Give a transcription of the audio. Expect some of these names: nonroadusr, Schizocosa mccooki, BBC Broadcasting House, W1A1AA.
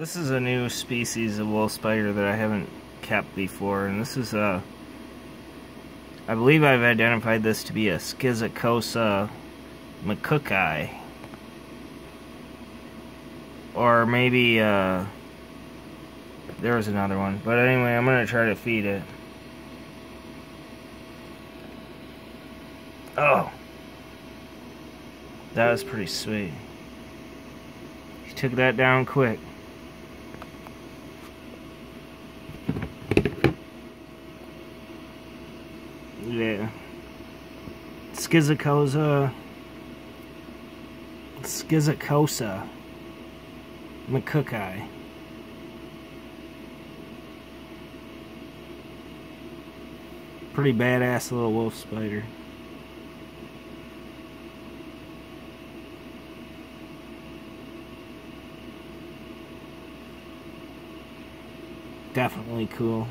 This is a new species of wool spider that I haven't kept before, and this is a, I believe I've identified this to be a Schizocosa mccooki, or maybe there was another one, but anyway, I'm going to try to feed it. Oh, that was pretty sweet. He took that down quick. Yeah, Schizocosa mccooki. Pretty badass little wolf spider. Definitely cool.